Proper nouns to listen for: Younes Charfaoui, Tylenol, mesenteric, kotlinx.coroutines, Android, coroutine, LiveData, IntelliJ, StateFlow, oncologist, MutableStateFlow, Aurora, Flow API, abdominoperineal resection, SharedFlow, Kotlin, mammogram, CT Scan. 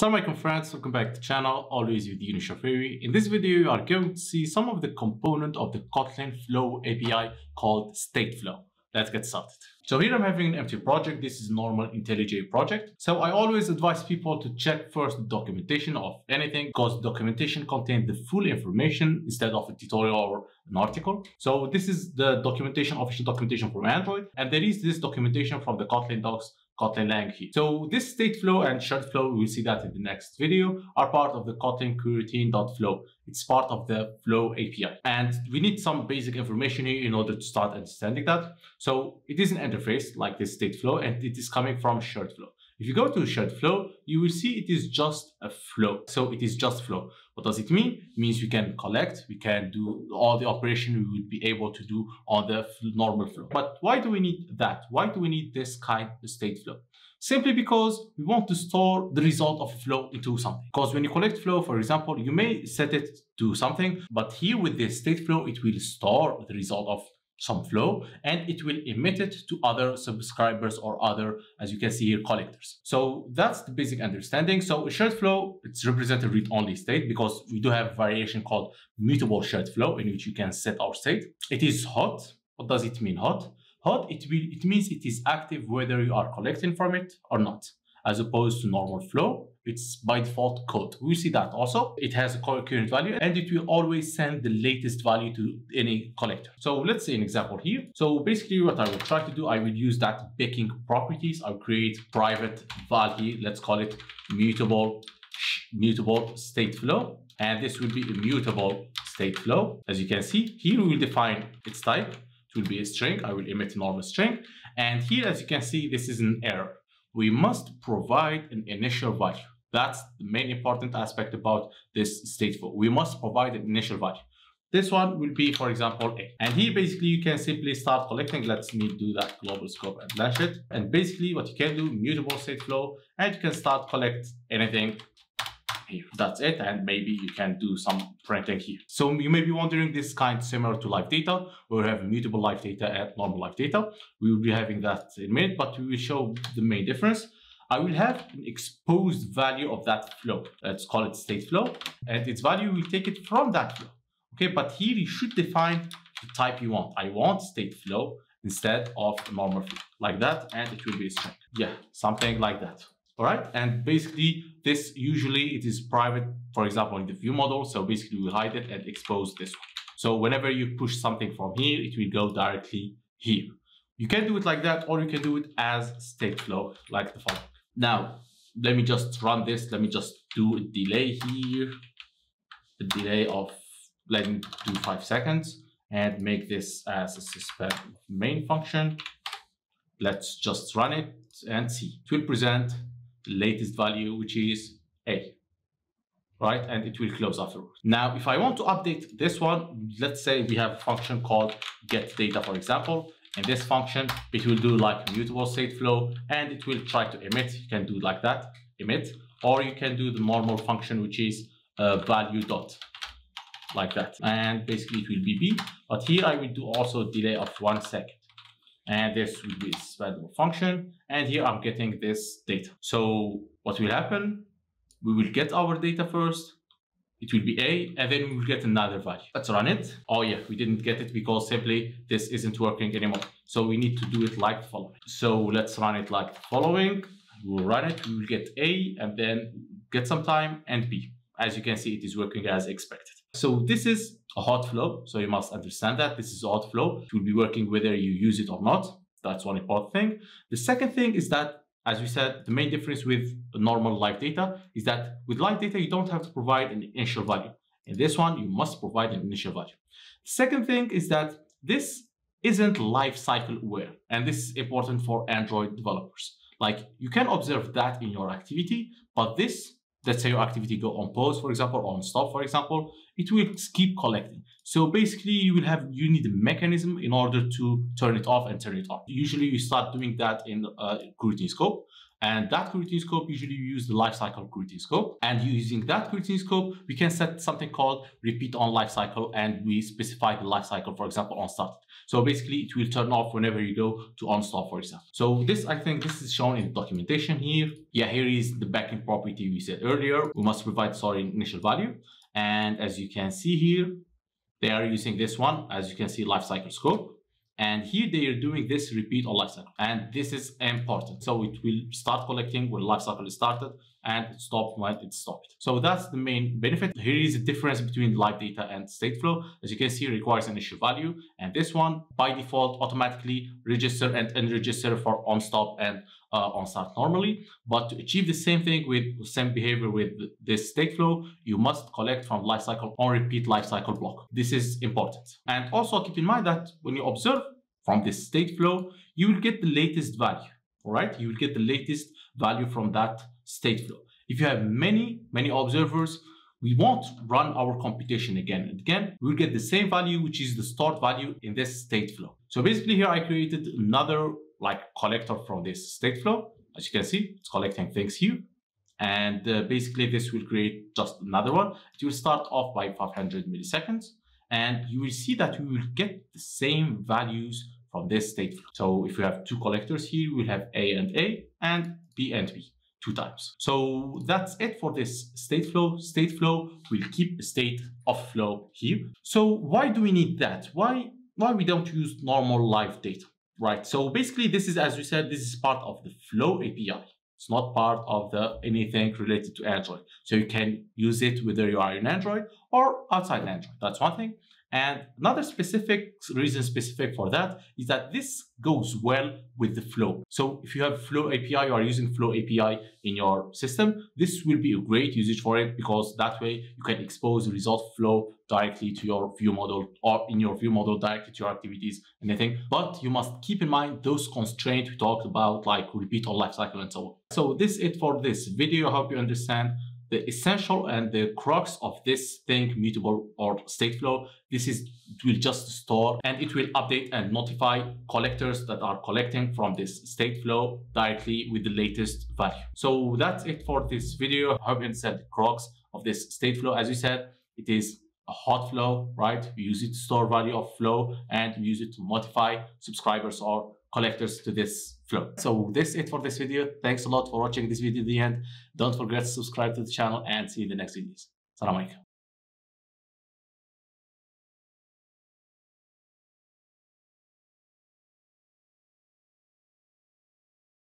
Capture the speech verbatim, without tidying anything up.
Some of my friends, welcome back to the channel, always with Younes Charfaoui. In this video, you are going to see some of the components of the Kotlin Flow A P I called StateFlow. Let's get started. So here I'm having an empty project. This is normal IntelliJ project. So I always advise people to check first the documentation of anything, because documentation contains the full information instead of a tutorial or an article. So this is the documentation, official documentation from Android. And there is this documentation from the Kotlin docs, Kotlin language. So this StateFlow and SharedFlow, we'll see that in the next video, are part of the Kotlin coroutine.flow. It's part of the Flow A P I. And we need some basic information here in order to start understanding that. So it is an interface like this StateFlow, and it is coming from SharedFlow. If you go to SharedFlow, you will see it is just a flow. So it is just flow. What does it mean? It means we can collect, we can do all the operation we would be able to do on the normal flow. But why do we need that? Why do we need this kind of state flow? Simply because we want to store the result of flow into something. Because when you collect flow, for example, you may set it to something, but here with the state flow, it will store the result of some flow, and it will emit it to other subscribers or other, as you can see here, collectors. So that's the basic understanding. So a shared flow, it's represented read-only state, because we do have a variation called mutable shared flow in which you can set our state. It is hot. What does it mean hot? Hot, it will it means it is active whether you are collecting from it or not, as opposed to normal flow. It's by default code. We see that also. It has a current value, and it will always send the latest value to any collector. So let's say an example here. So basically what I will try to do, I will use that baking properties. I'll create private value. Let's call it mutable, mutable state flow. And this will be a mutable state flow. As you can see here, we will define its type. It will be a string. I will emit a normal string. And here, as you can see, this is an error. We must provide an initial value. That's the main important aspect about this StateFlow. We must provide an initial value. This one will be, for example, A. And here, basically, you can simply start collecting. Let's me do that global scope and launch it. And basically, what you can do, mutable state flow, and you can start collect anything here. That's it. And maybe you can do some printing here. So you may be wondering, this kind similar to LiveData. We'll have mutable LiveData and normal LiveData. We will be having that in a minute, but we will show the main difference. I will have an exposed value of that flow. Let's call it state flow, and its value will take it from that flow. Okay, but here you should define the type you want. I want state flow instead of normal flow, like that, and it will be a string. Yeah, something like that. All right, and basically this usually it is private, for example, in the view model. So basically we hide it and expose this one. So whenever you push something from here, it will go directly here. You can do it like that, or you can do it as state flow, like the following. Now, let me just run this. Let me just do a delay here, a delay of, let me do five seconds and make this as a suspend main function. Let's just run it and see. It will present the latest value, which is A, right? And it will close afterwards. Now, if I want to update this one, let's say we have a function called getData, for example. In this function, it will do like mutable state flow, and it will try to emit. You can do like that, emit, or you can do the normal function, which is uh, value dot, like that. And basically it will be B, but here I will do also a delay of one second. And this will be a suspendable function. And here I'm getting this data. So what will happen? We will get our data first. It will be A, and then we will get another value. Let's run it. Oh yeah, we didn't get it because simply this isn't working anymore. So we need to do it like the following. So let's run it like the following. We'll run it, we will get A, and then get some time, and B. As you can see, it is working as expected. So this is a hot flow. So you must understand that this is a hot flow. It will be working whether you use it or not. That's one important thing. The second thing is that, as we said, the main difference with normal LiveData is that with LiveData, you don't have to provide an initial value. In this one, you must provide an initial value. The second thing is that this isn't lifecycle aware, and this is important for Android developers. Like, you can observe that in your activity, but this, let's say your activity go on pause, for example, or on stop, for example, it will keep collecting. So basically, you will have you need a mechanism in order to turn it off and turn it on. Usually, you start doing that in uh, coroutine scope. And that coroutine scope, usually we use the lifecycle coroutine scope. And using that coroutine scope, we can set something called repeat on lifecycle, and we specify the lifecycle, for example, on start. So basically it will turn off whenever you go to on stop, for example. So this, I think this is shown in the documentation here. Yeah, here is the backend property we said earlier. We must provide sorry initial value. And as you can see here, they are using this one, as you can see, lifecycle scope. And here they are doing this repeat on lifecycle. And this is important. So it will start collecting when lifecycle is started and stop when it stopped. So that's the main benefit. Here is the difference between LiveData and StateFlow. As you can see, it requires an issue value. And this one, by default, automatically register and unregister for on stop and uh, on start normally. But to achieve the same thing with the same behavior with this StateFlow, you must collect from lifecycle on repeat lifecycle block. This is important. And also keep in mind that when you observe from this StateFlow, you will get the latest value, all right? You will get the latest value from that state flow. If you have many, many observers, we won't run our computation again and again. We'll get the same value, which is the stored value in this state flow. So basically here I created another like collector from this state flow. As you can see, it's collecting things here. And uh, basically this will create just another one. It will start off by five hundred milliseconds. And you will see that we will get the same values from this state flow. So if we have two collectors here, we'll have A and A and B and B. Two times. So that's it for this state flow. State flow will keep a state of flow here. So why do we need that? Why, why we don't use normal live data, right? So basically this is, as we said, this is part of the Flow A P I. It's not part of the anything related to Android. So you can use it whether you are in Android or outside Android. That's one thing. And another specific reason specific for that is that this goes well with the flow. So if you have Flow A P I or using Flow A P I in your system, this will be a great usage for it, because that way you can expose the result flow directly to your view model or in your view model directly to your activities and anything. But you must keep in mind those constraints we talked about, like repeat on lifecycle and so on. So this is it for this video. I hope you understand the essential and the crux of this thing, mutable or state flow. This is, it will just store and it will update and notify collectors that are collecting from this state flow directly with the latest value. So that's it for this video. I hope you understand the crux of this state flow. As you said, it is a hot flow, right? We use it to store value of flow and we use it to modify subscribers or collectors to this flow. So this is it for this video. Thanks a lot for watching this video to the end. Don't forget to subscribe to the channel and see you in the next videos. Salam alaikum.